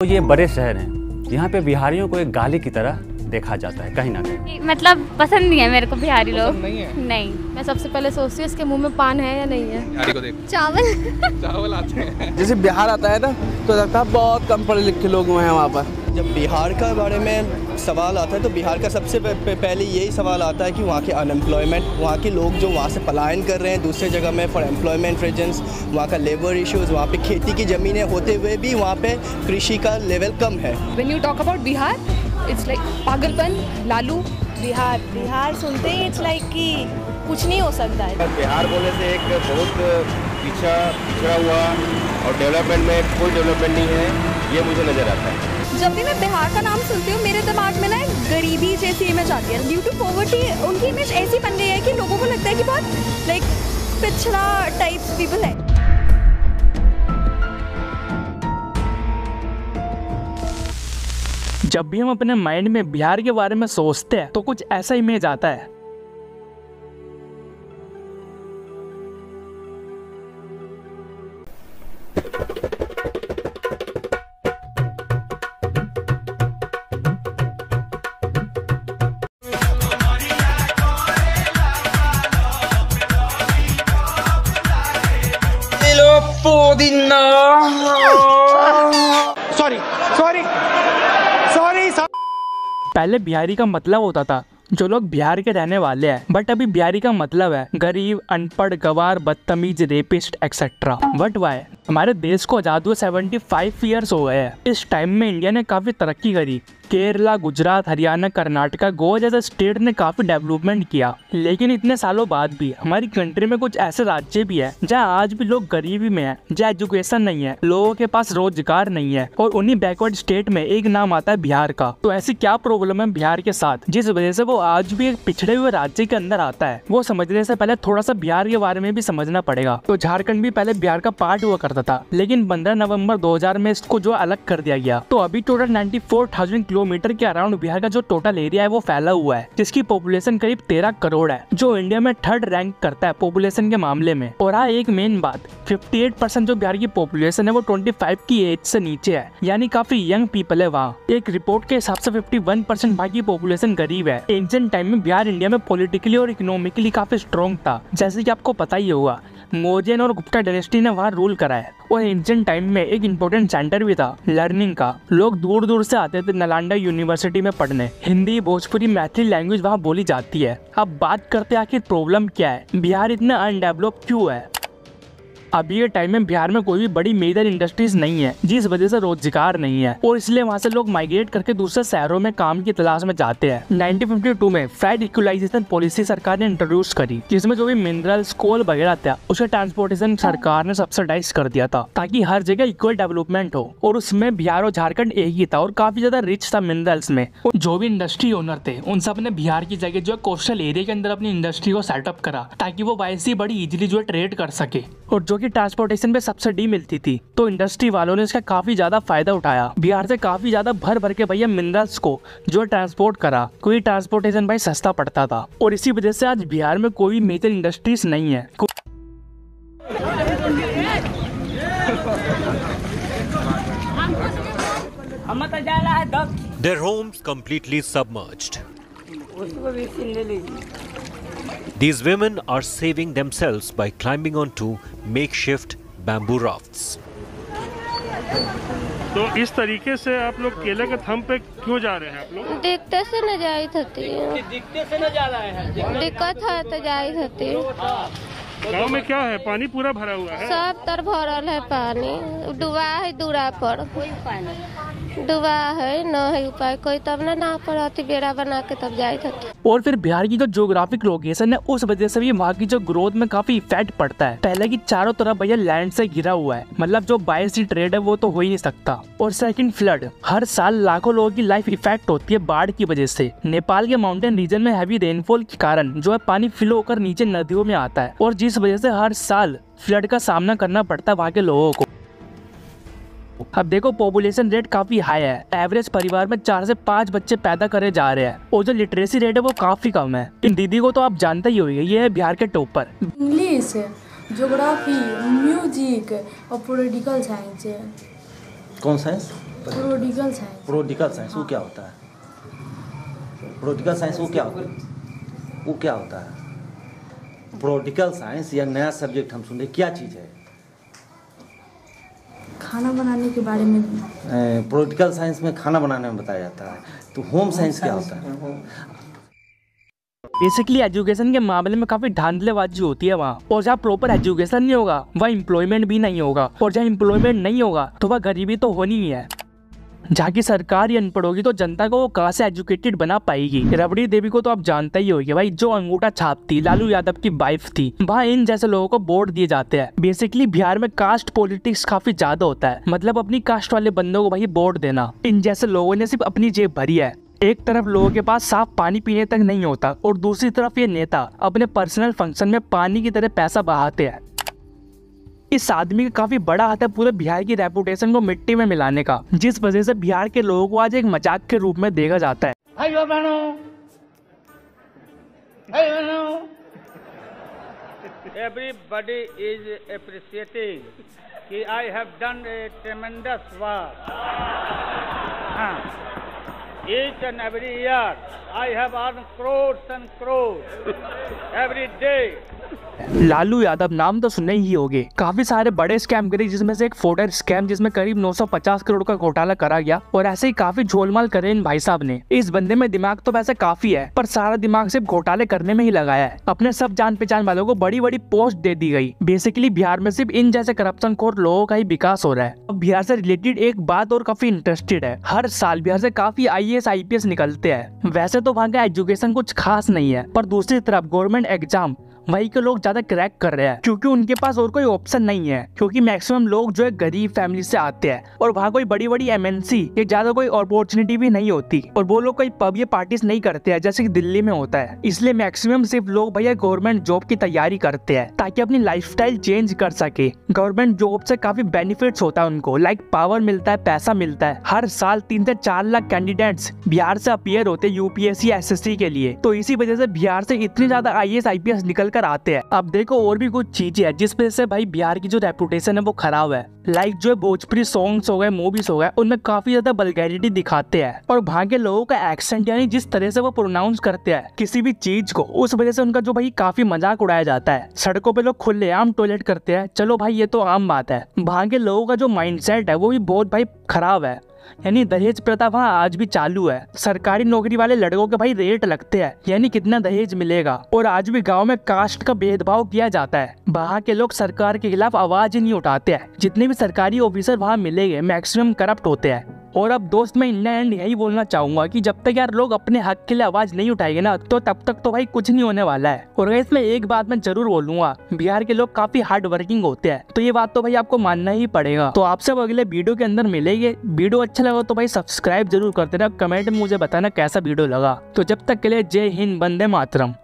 तो ये बड़े शहर हैं, यहाँ पे बिहारियों को एक गाली की तरह देखा जाता है कहीं ना कहीं। मतलब पसंद नहीं है मेरे को बिहारी लोग, नहीं है। नहीं, मैं सबसे पहले सोचती हूँ इसके मुंह में पान है या नहीं है। बिहारी को देख, चावल चावल आते हैं। जैसे बिहार आता है ना तो लगता है बहुत कम पढ़े लिखे लोग हैं वहाँ पर। जब बिहार का बारे में सवाल आता है तो बिहार का सबसे पहले यही सवाल आता है कि वहाँ के अनएम्प्लॉयमेंट, वहाँ के लोग जो वहाँ से पलायन कर रहे हैं दूसरे जगह में फॉर एम्प्लॉयमेंट रीजन्स, वहाँ का लेबर इश्यूज़, वहाँ पे खेती की ज़मीनें होते हुए भी वहाँ पे कृषि का लेवल कम है। When you talk about Bihar it's like पागलपन। लालू बिहार बिहार सुनते ही इट्स लाइक कि कुछ नहीं हो सकता है। बिहार बोले से एक बहुत पिछड़ा हुआ और डेवलपमेंट में कोई डेवलपमेंट नहीं है, ये मुझे नज़र आता है। जब भी मैं बिहार का नाम सुनती हूँ मेरे दिमाग में ना एक गरीबी जैसी इमेज आती है। ड्यू टू पॉवर्टी उनकी इमेज ऐसी बन गई है कि लोगों को लगता है कि बहुत लाइक पिछड़ा टाइप पीपल है। जब भी हम अपने माइंड में बिहार के बारे में सोचते हैं तो कुछ ऐसा इमेज आता है। पहले बिहारी का मतलब होता था जो लोग बिहार के रहने वाले हैं, बट अभी बिहारी का मतलब है गरीब, अनपढ़, गवार, बदतमीज, रेपिस्ट एक्सेट्रा। But why? हमारे देश को आजाद हुए 75 ईयर्स हो गए हैं। इस टाइम में इंडिया ने काफी तरक्की करी। केरला, गुजरात, हरियाणा, कर्नाटका, गोवा जैसे स्टेट ने काफी डेवलपमेंट किया, लेकिन इतने सालों बाद भी हमारी कंट्री में कुछ ऐसे राज्य भी हैं जहाँ आज भी लोग गरीबी में हैं, जहाँ एजुकेशन नहीं है, लोगों के पास रोजगार नहीं है, और उन्हीं बैकवर्ड स्टेट में एक नाम आता है बिहार का। तो ऐसी क्या प्रॉब्लम है बिहार के साथ जिस वजह से वो आज भी एक पिछड़े हुए राज्य के अंदर आता है? वो समझने से पहले थोड़ा सा बिहार के बारे में भी समझना पड़ेगा। तो झारखंड भी पहले बिहार का पार्ट हुआ करता था, लेकिन 15 नवंबर 2000 में इसको जो अलग कर दिया गया। तो अभी टोटल 94,000 किलोमीटर के अराउंड बिहार का जो टोटल एरिया है वो फैला हुआ है, जिसकी पॉपुलेशन करीब 13 करोड़ है, जो इंडिया में 3rd रैंक करता है पॉपुलेशन के मामले में। और हाँ, एक मेन बात, 58% जो बिहार की पॉपुलेशन है वो 25 की एज से नीचे है, यानी काफी यंग पीपल है वहाँ। एक रिपोर्ट के हिसाब से 51% बिहार की पॉपुलेशन गरीब है। एंशिएंट टाइम में बिहार इंडिया में पॉलिटिकली और इकोनॉमिकली काफी स्ट्रॉन्ग था, जैसे कि आपको पता ही होगा मौर्यन और गुप्ता डायनेस्टी ने वहाँ रूल करा है। और एंशिएंट टाइम में एक इम्पोर्टेंट सेंटर भी था लर्निंग का, लोग दूर दूर से आते थे नालंदा यूनिवर्सिटी में पढ़ने। हिंदी, भोजपुरी, मैथिली लैंग्वेज वहाँ बोली जाती है। अब बात करते हैं आखिर प्रॉब्लम क्या है, बिहार इतना अनडेवलप क्यों है? अभी के टाइम में बिहार में कोई भी बड़ी मेजर इंडस्ट्रीज नहीं है, जिस वजह से रोजगार नहीं है, और इसलिए वहाँ से लोग माइग्रेट करके दूसरे शहरों में काम की तलाश में जाते हैं। 1952 में फ्राइड इक्वलाइजेशन पॉलिसी सरकार ने इंट्रोड्यूस करी, जिसमें जो भी मिनरल्स, कोल वगैरह था उसे ट्रांसपोर्टेशन सरकार ने सब्सिडाइज कर दिया था ताकि हर जगह इक्वल डेवलपमेंट हो। और उसमें बिहार और झारखंड एक ही था और काफी ज्यादा रिच था मिनरल्स में। जो भी इंडस्ट्री ओनर थे उन सब ने बिहार की जगह जो है कोस्टल एरिया के अंदर अपनी इंडस्ट्री को सेटअप करा ताकि वो वैसी बड़ी इजिली जो है ट्रेड कर सके, और कि ट्रांसपोर्टेशन पे सब्सिडी मिलती थी। तो इंडस्ट्री वालों ने इसका काफी ज्यादा फायदा उठाया। बिहार से काफी ज्यादा भर के भैया मिनरल्स को जो ट्रांसपोर्ट करा, कोई ट्रांसपोर्टेशन भाई सस्ता पड़ता था, और इसी वजह से आज बिहार में कोई मेजर इंडस्ट्रीज नहीं है। Their homes completely submerged. These women are saving themselves by climbing onto makeshift bamboo rafts. तो इस तरीके से आप लोग केले के थंब पे क्यों जा रहे हैं? आप लोग देखते से न जाए थती है, दिखते से न जा रहे हैं, दिक्कत है तो जाए थती। गाँव में क्या है, पानी पूरा भरा हुआ है, सब तर भरल है, पानी डुबा है, दूरा पर कोई पानी डुबा है, न है उपाय कोई, तब ना पड़ती बेड़ा बना के तब जाए थे। और फिर बिहार की जो ज्योग्राफिक लोकेशन है उस वजह से भी वहाँ की जो ग्रोथ में काफी इफेक्ट पड़ता है। पहले की चारों तरफ भैया लैंड से घिरा हुआ है, मतलब जो बाय सी ट्रेड है वो तो हो ही नहीं सकता। और सेकंड, फ्लड। हर साल लाखों लोगों की लाइफ इफेक्ट होती है बाढ़ की वजह से। नेपाल के माउंटेन रीजन में हैवी रेनफॉल के कारण जो है पानी फ्लो होकर नीचे नदियों में आता है, और जिस वजह से हर साल फ्लड का सामना करना पड़ता है वहाँ के लोगों को। अब देखो पॉपुलेशन रेट काफी हाई है, एवरेज परिवार में 4 से 5 बच्चे पैदा करे जा रहे हैं, और जो लिटरेसी रेट है वो काफी कम है। इन दीदी को तो आप जानते ही होंगे, ये है बिहार के टॉपर। इंग्लिश, ज्योग्राफी, म्यूजिक और पॉलिटिकल साइंस। कौन science? Political science. Political science वो क्या होता है? पॉलिटिकल साइंस वो क्या होता है? पॉलिटिकल साइंस या नया सब्जेक्ट हम सुने, क्या चीज़ है? खाना बनाने के बारे में। पॉलिटिकल साइंस में खाना बनाने में बताया जाता है। तो होम साइंस क्या होता है? बेसिकली एजुकेशन के मामले में काफी धांधलेबाजी होती है वहाँ, और जहाँ प्रॉपर एजुकेशन नहीं होगा वहाँ एम्प्लॉयमेंट भी नहीं होगा, और जहाँ एम्प्लॉयमेंट नहीं होगा तो वहाँ गरीबी तो होनी ही है। जहाँ की सरकार ही अनपढ़ होगी तो जनता को वो कहाँ से एजुकेटेड बना पाएगी। रबड़ी देवी को तो आप जानते ही होगी भाई, जो अंगूठा छापती, लालू यादव की वाइफ थी, वहाँ इन जैसे लोगों को वोट दिए जाते हैं। बेसिकली बिहार में कास्ट पॉलिटिक्स काफी ज्यादा होता है, मतलब अपनी कास्ट वाले बंदों को भाई वोट देना। इन जैसे लोगों ने सिर्फ अपनी जेब भरी है। एक तरफ लोगों के पास साफ पानी पीने तक नहीं होता, और दूसरी तरफ ये नेता अपने पर्सनल फंक्शन में पानी की तरह पैसा बहाते हैं। इस आदमी का काफी बड़ा हाथ है पूरे बिहार की रेपुटेशन को मिट्टी में मिलाने का, जिस वजह से बिहार के लोगों को आज एक मजाक के रूप में देखा जाता है। एवरीबॉडी इज एप्रिशिएटिंग कि I have done a tremendous work. Each and every year I have earned crores and crores every day. Lalu Yadav नाम तो सुने ही होंगे, काफी सारे बड़े स्कैम करे, जिसमें से एक फोडर स्कैम जिसमें करीब 950 करोड़ का घोटाला करा गया, और ऐसे ही काफी झोलमाल करे इन भाई साहब ने। इस बंदे में दिमाग तो वैसे काफी है, पर सारा दिमाग सिर्फ घोटाले करने में ही लगाया है। अपने सब जान पहचान वालों को बड़ी बड़ी पोस्ट दे दी गई। बेसिकली बिहार में सिर्फ इन जैसे करप्शन खोर लोगों का ही विकास हो रहा है। अब बिहार से रिलेटेड एक बात और काफी इंटरेस्टेड है, हर साल बिहार से काफी IAS IPS निकलते हैं। वैसे तो वहाँ का एजुकेशन कुछ खास नहीं है, पर दूसरी तरफ गवर्नमेंट एग्जाम वही के लोग ज्यादा क्रैक कर रहे हैं, क्योंकि उनके पास और कोई ऑप्शन नहीं है। क्योंकि मैक्सिमम लोग जो है गरीब फैमिली से आते हैं, और वहाँ कोई बड़ी बड़ी MNC ये ज्यादा कोई अपॉर्चुनिटी भी नहीं होती, और वो लोग कोई पब ये पार्टीज नहीं करते हैं जैसे कि दिल्ली में होता है। इसलिए मैक्सिमम सिर्फ लोग भैया गवर्नमेंट जॉब की तैयारी करते हैं, ताकि अपनी लाइफस्टाइल चेंज कर सके। गवर्नमेंट जॉब से काफी बेनिफिट्स होता है उनको, लाइक पावर मिलता है, पैसा मिलता है। हर साल 3 से 4 लाख कैंडिडेट्स बिहार से अपीयर होते UPSC SSC के लिए, तो इसी वजह से बिहार से इतनी ज्यादा IAS IPS निकल आते हैं। अब देखो और भी कुछ चीजें है जिस वजह से भाई बिहार की जो रेपुटेशन है वो खराब है। लाइक जो भोजपुरी सॉन्ग्स हो गए, मूवीज हो गए, उनमें काफी ज्यादा वल्गैरिटी दिखाते हैं, और वहाँ के लोगों का एक्सेंट यानी जिस तरह से वो प्रोनाउंस करते हैं किसी भी चीज को, उस वजह से उनका जो भाई काफी मजाक उड़ाया जाता है। सड़कों पे लोग खुलेआम टॉयलेट करते हैं, चलो भाई ये तो आम बात है। वहाँ के लोगों का जो माइंडसेट है वो भी बहुत भाई खराब है, यानी दहेज प्रथा वहाँ आज भी चालू है। सरकारी नौकरी वाले लड़कों के भाई रेट लगते हैं, यानी कितना दहेज मिलेगा, और आज भी गांव में कास्ट का भेदभाव किया जाता है। वहाँ के लोग सरकार के खिलाफ आवाज ही नहीं उठाते हैं, जितने भी सरकारी ऑफिसर वहाँ मिलेंगे मैक्सिमम करप्ट होते हैं। और अब दोस्त मैं इन एंड यही बोलना चाहूंगा कि जब तक यार लोग अपने हक के लिए आवाज नहीं उठाएंगे ना, तो तब तक तो भाई कुछ नहीं होने वाला है। और इसमें एक बात मैं जरूर बोलूंगा, बिहार के लोग काफी हार्ड वर्किंग होते हैं, तो ये बात तो भाई आपको मानना ही पड़ेगा। तो आप सब अगले वीडियो के अंदर मिलेंगे। वीडियो अच्छा लगा तो भाई सब्सक्राइब जरूर कर देना, कमेंट में मुझे बताना कैसा वीडियो लगा। तो जब तक के लिए जय हिंद, वंदे मातरम।